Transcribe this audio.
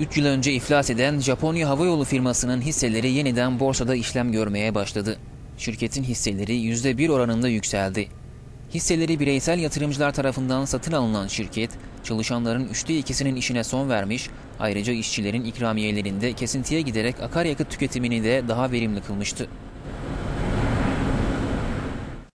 3 yıl önce iflas eden Japonya Havayolu firmasının hisseleri yeniden borsada işlem görmeye başladı. Şirketin hisseleri %1 oranında yükseldi. Hisseleri bireysel yatırımcılar tarafından satın alınan şirket, çalışanların 2/3'ünün işine son vermiş, ayrıca işçilerin ikramiyelerinde kesintiye giderek akaryakıt tüketimini de daha verimli kılmıştı.